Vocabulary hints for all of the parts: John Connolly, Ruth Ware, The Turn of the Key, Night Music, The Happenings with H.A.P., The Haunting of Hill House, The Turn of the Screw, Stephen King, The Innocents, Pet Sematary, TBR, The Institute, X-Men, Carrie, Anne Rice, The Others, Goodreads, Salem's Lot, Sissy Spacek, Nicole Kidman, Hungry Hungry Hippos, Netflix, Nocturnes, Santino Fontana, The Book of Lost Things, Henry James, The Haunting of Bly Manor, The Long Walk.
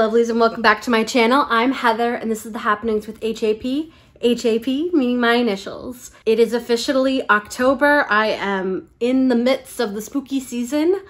lovelies, and welcome back to my channel. I'm Heather, and this is The Happenings with H.A.P. H.A.P. meaning my initials. It is officially October. I am in the midst of the spooky season,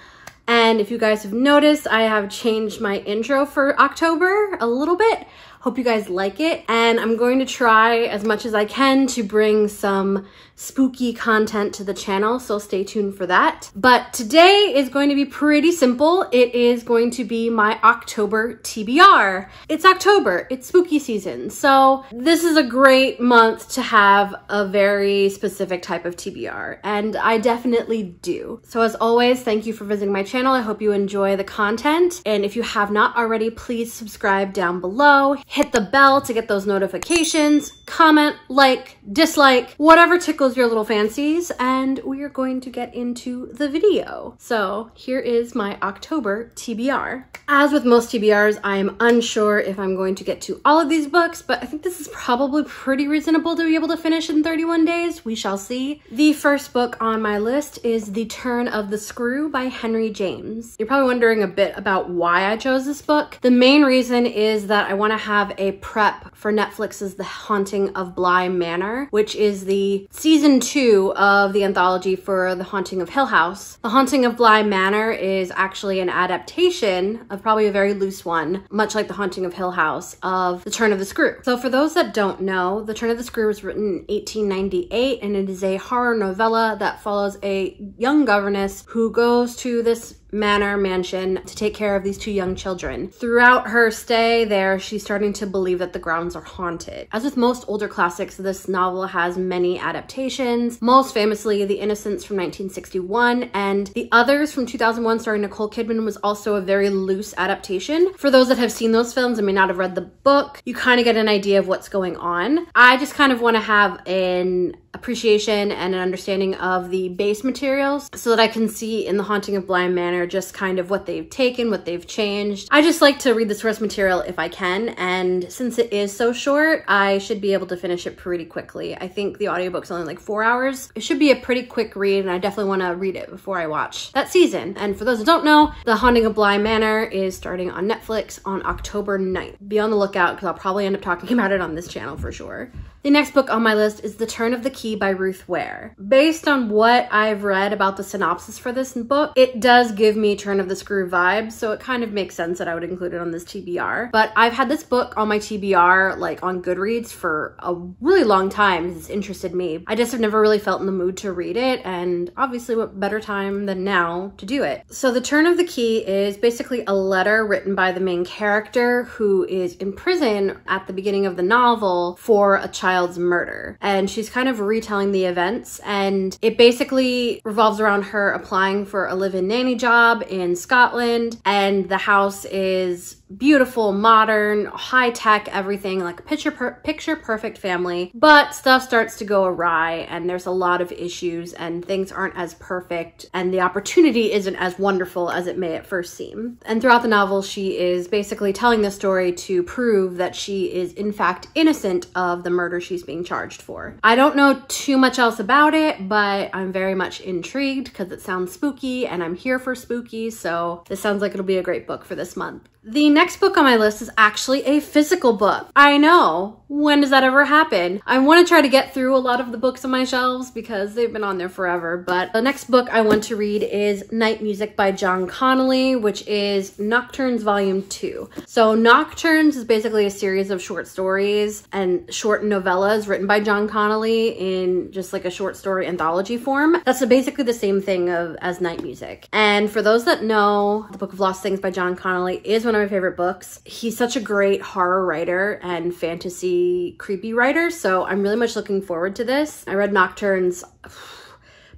and if you guys have noticed, I have changed my intro for October a little bit. Hope you guys like it, and I'm going to try as much as I can to bring some spooky content to the channel, so stay tuned for that. But today is going to be pretty simple. It is going to be my October TBR. It's October, it's spooky season, so this is a great month to have a very specific type of TBR, and I definitely do. So as always, thank you for visiting my channel. I hope you enjoy the content, and if you have not already, please subscribe down below. Hit the bell to get those notifications, comment, like, dislike, whatever tickles your little fancies, and we are going to get into the video. So here is my October TBR. As with most TBRs, I am unsure if I'm going to get to all of these books, but I think this is probably pretty reasonable to be able to finish in 31 days. We shall see. The first book on my list is The Turn of the Screw by Henry James. You're probably wondering a bit about why I chose this book. The main reason is that I want to have a prep for Netflix's The Haunting of Bly Manor, which is the season 2 of the anthology for The Haunting of Hill House. The Haunting of Bly Manor is actually an adaptation of, probably a very loose one, much like The Haunting of Hill House, of The Turn of the Screw. So for those that don't know, The Turn of the Screw was written in 1898, and it is a horror novella that follows a young governess who goes to this manor mansion to take care of these 2 young children. Throughout her stay there, she's starting to believe that the grounds are haunted. As with most older classics, this novel has many adaptations, most famously The Innocents from 1961, and The Others from 2001 starring Nicole Kidman was also a very loose adaptation. For those that have seen those films and may not have read the book, you kind of get an idea of what's going on. I just kind of want to have an appreciation and an understanding of the base materials so that I can see in The Haunting of Bly Manor just kind of what they've taken, what they've changed. I just like to read the source material if I can, and since it is so short, I should be able to finish it pretty quickly. I think the audiobook's only like 4 hours. It should be a pretty quick read, and I definitely want to read it before I watch that season. And for those who don't know, The Haunting of Bly Manor is starting on Netflix on October 9th. Be on the lookout because I'll probably end up talking about it on this channel for sure. The next book on my list is The Turn of the Key by Ruth Ware. Based on what I've read about the synopsis for this book, it does give me Turn of the Screw vibes, so it kind of makes sense that I would include it on this TBR. But I've had this book on my TBR, like on Goodreads, for a really long time. It's interested me. I just have never really felt in the mood to read it, and obviously what better time than now to do it. So The Turn of the Key is basically a letter written by the main character who is in prison at the beginning of the novel for a child's murder, and she's kind of retelling the events, and it basically revolves around her applying for a live-in nanny job in Scotland, and the house is beautiful, modern, high-tech, everything, like a picture perfect family, but stuff starts to go awry, and there's a lot of issues, and things aren't as perfect, and the opportunity isn't as wonderful as it may at first seem. And throughout the novel, she is basically telling the story to prove that she is in fact innocent of the murder she's being charged for. I don't know too much else about it, but I'm very much intrigued because it sounds spooky, and I'm here for spooky, so this sounds like it'll be a great book for this month. The next book on my list is actually a physical book. I know, when does that ever happen? I want to try to get through a lot of the books on my shelves because they've been on there forever, but the next book I want to read is Night Music by John Connolly, which is Nocturnes Volume 2. So Nocturnes is basically a series of short stories and short novellas written by John Connolly in just like a short story anthology form. That's basically the same thing as Night Music. And for those that know, The Book of Lost Things by John Connolly is one of my favorite books. He's such a great horror writer and fantasy creepy writer, so I'm really much looking forward to this. I read Nocturnes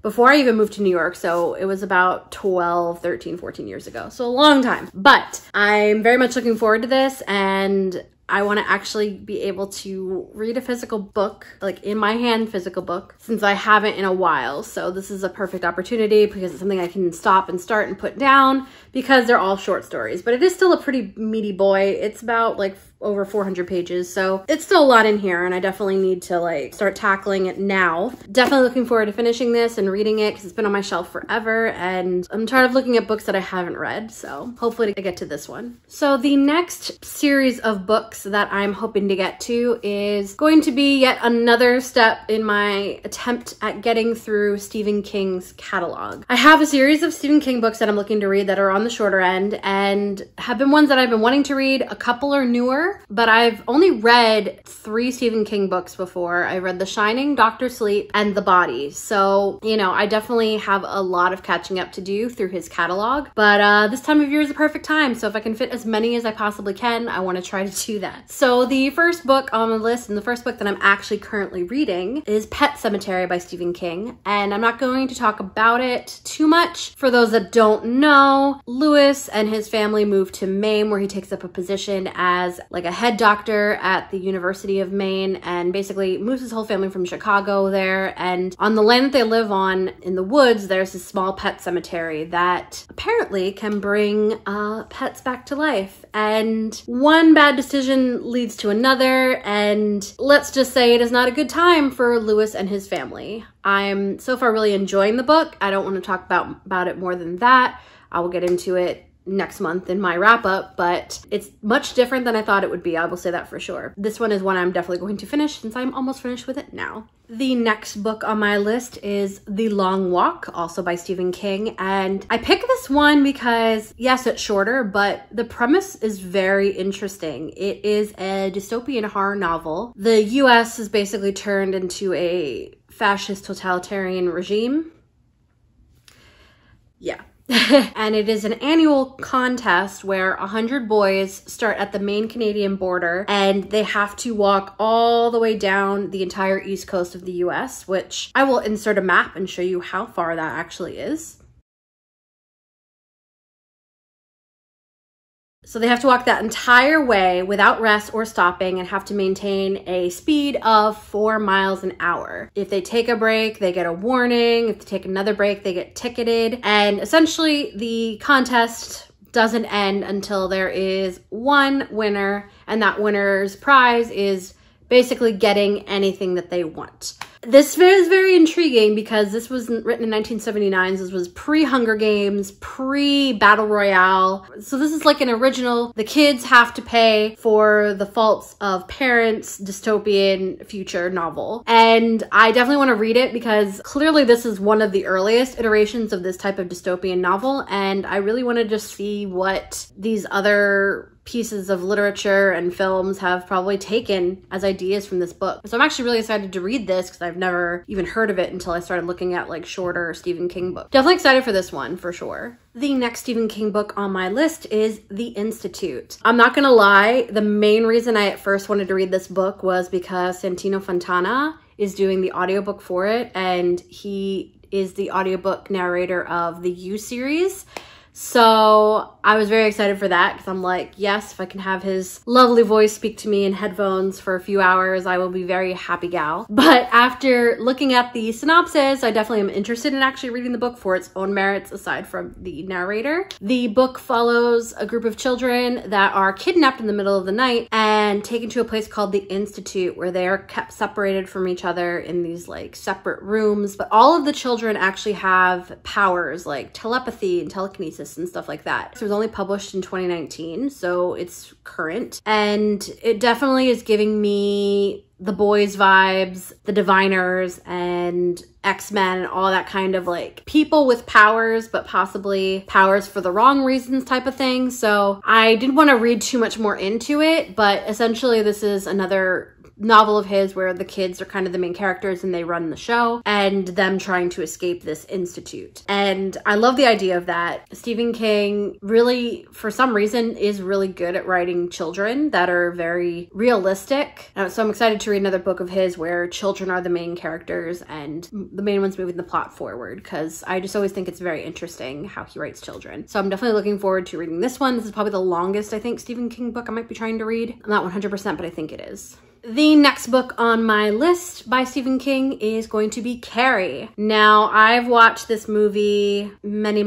before I even moved to New York, so it was about 12, 13, 14 years ago, so a long time. But I'm very much looking forward to this, and I want to actually be able to read a physical book, like in my hand physical book, since I haven't in a while. So this is a perfect opportunity because it's something I can stop and start and put down because they're all short stories, but it is still a pretty meaty boy. It's about like over 400 pages. So it's still a lot in here, and I definitely need to like start tackling it now. Definitely looking forward to finishing this and reading it because it's been on my shelf forever, and I'm tired of looking at books that I haven't read. So hopefully I get to this one. So the next series of books that I'm hoping to get to is going to be yet another step in my attempt at getting through Stephen King's catalog. I have a series of Stephen King books that I'm looking to read that are on the shorter end and have been ones that I've been wanting to read. A couple are newer, but I've only read 3 Stephen King books before. I read The Shining, Dr. Sleep, and The Body. So, you know, I definitely have a lot of catching up to do through his catalog, but this time of year is the perfect time. So if I can fit as many as I possibly can, I want to try to do that. So the first book on the list and the first book that I'm actually currently reading is Pet Sematary by Stephen King. And I'm not going to talk about it too much. For those that don't know, Lewis and his family moved to Maine, where he takes up a position as like a head doctor at the University of Maine, and basically moves his whole family from Chicago there. And on the land that they live on in the woods, there's this small pet cemetery that apparently can bring pets back to life. And one bad decision leads to another, and let's just say it is not a good time for Lewis and his family. I'm so far really enjoying the book. I don't want to talk about it more than that. I will get into it next month in my wrap up, but it's much different than I thought it would be. I will say that for sure. This one is one I'm definitely going to finish since I'm almost finished with it now. The next book on my list is The Long Walk, also by Stephen King. And I picked this one because yes, it's shorter, but the premise is very interesting. It is a dystopian horror novel. The US is basically turned into a fascist totalitarian regime. Yeah. And it is an annual contest where 100 boys start at the Maine Canadian border, and they have to walk all the way down the entire east coast of the US, which I will insert a map and show you how far that actually is. So they have to walk that entire way without rest or stopping, and have to maintain a speed of 4 miles an hour. If they take a break, they get a warning. If they take another break, they get ticketed. And essentially the contest doesn't end until there is one winner, and that winner's prize is basically getting anything that they want. This is very intriguing because this was written in 1979. This was pre-Hunger Games, pre-Battle Royale. So this is like an original. The kids have to pay for the faults of parents' dystopian future novel. And I definitely want to read it because clearly this is one of the earliest iterations of this type of dystopian novel. And I really want to just see what these other pieces of literature and films have probably taken as ideas from this book. So I'm actually really excited to read this because I've never even heard of it until I started looking at like shorter Stephen King books. Definitely excited for this one for sure. The next Stephen King book on my list is The Institute. I'm not gonna lie, the main reason I at first wanted to read this book was because Santino Fontana is doing the audiobook for it, and he is the audiobook narrator of the You series. So I was very excited for that because I'm like, yes, if I can have his lovely voice speak to me in headphones for a few hours, I will be very happy gal. But after looking at the synopsis, I definitely am interested in actually reading the book for its own merits aside from the narrator. The book follows a group of children that are kidnapped in the middle of the night and taken to a place called the Institute, where they are kept separated from each other in these like separate rooms. But all of the children actually have powers like telepathy and telekinesis and stuff like that. So it was only published in 2019, so it's current. And it definitely is giving me The Boys vibes, The Diviners, and X-Men, and all that kind of like people with powers, but possibly powers for the wrong reasons type of thing. So I didn't want to read too much more into it, but essentially this is another novel of his where the kids are kind of the main characters and they run the show, and them trying to escape this institute. And I love the idea of that. Stephen King really, for some reason, is really good at writing children that are very realistic. So I'm excited to read another book of his where children are the main characters and the main one's moving the plot forward, because I just always think it's very interesting how he writes children. So I'm definitely looking forward to reading this one. This is probably the longest, I think, Stephen King book I might be trying to read. I'm not 100%, but I think it is. The next book on my list by Stephen King is going to be Carrie. Now, I've watched this movie many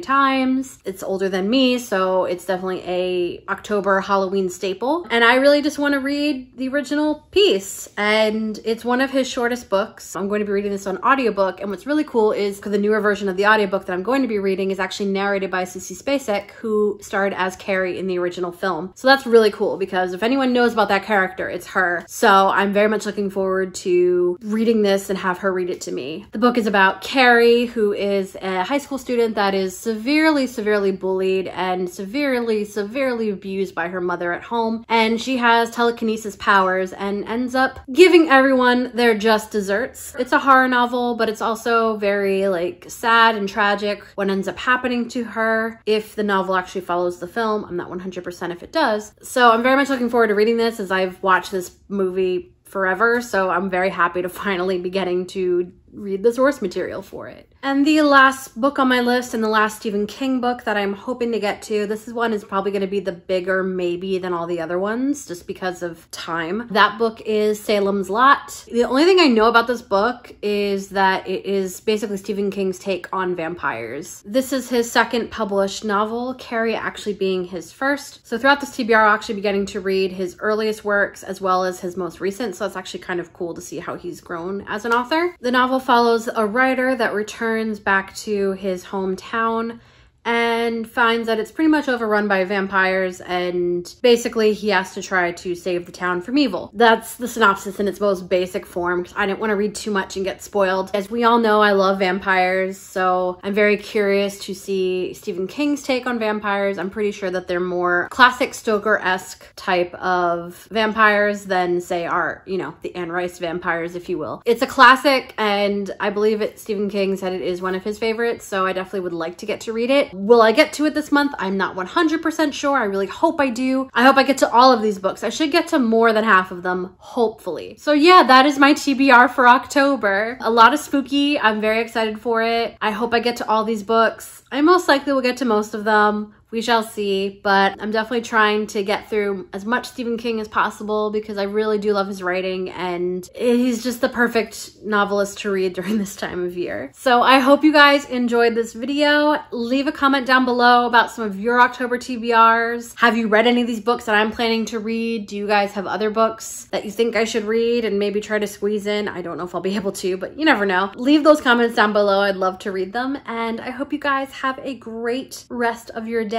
times. It's older than me, so it's definitely a October Halloween staple. And I really just want to read the original piece. And it's one of his shortest books. I'm going to be reading this on audiobook. And what's really cool is because the newer version of the audiobook that I'm going to be reading is actually narrated by Sissy Spacek, who starred as Carrie in the original film. So that's really cool because if anyone knows about that character, it's her. So I'm very much looking forward to reading this and have her read it to me. The book is about Carrie, who is a high school student that is severely bullied and severely abused by her mother at home. And she has telekinesis powers and ends up giving everyone their just desserts. It's a horror novel, but it's also very like sad and tragic what ends up happening to her if the novel actually follows the film. I'm not 100% if it does. So I'm very much looking forward to reading this as I've watched this movie forever. So I'm very happy to finally be getting to read the source material for it. And the last book on my list and the last Stephen King book that I'm hoping to get to, this one is probably going to be the bigger maybe than all the other ones just because of time. That book is Salem's Lot. The only thing I know about this book is that it is basically Stephen King's take on vampires. This is his second published novel, Carrie actually being his first. So throughout this TBR, I'll actually be getting to read his earliest works as well as his most recent. So it's actually kind of cool to see how he's grown as an author. The novel follows a writer that returns back to his hometown and finds that it's pretty much overrun by vampires, and basically he has to try to save the town from evil. That's the synopsis in its most basic form because I didn't want to read too much and get spoiled. As we all know, I love vampires, so I'm very curious to see Stephen King's take on vampires. I'm pretty sure that they're more classic Stoker-esque type of vampires than, say, our, you know, the Anne Rice vampires, if you will. It's a classic, and I believe it, Stephen King said it is one of his favorites, so I definitely would like to get to read it. Will I get to it this month? I'm not 100% sure. I really hope I do. I hope I get to all of these books. I should get to more than half of them, hopefully. So yeah, that is my TBR for October. A lot of spooky. I'm very excited for it. I hope I get to all these books. I most likely will get to most of them. We shall see, but I'm definitely trying to get through as much Stephen King as possible because I really do love his writing and he's just the perfect novelist to read during this time of year. So I hope you guys enjoyed this video. Leave a comment down below about some of your October TBRs. Have you read any of these books that I'm planning to read? Do you guys have other books that you think I should read and maybe try to squeeze in? I don't know if I'll be able to, but you never know. Leave those comments down below. I'd love to read them, and I hope you guys have a great rest of your day.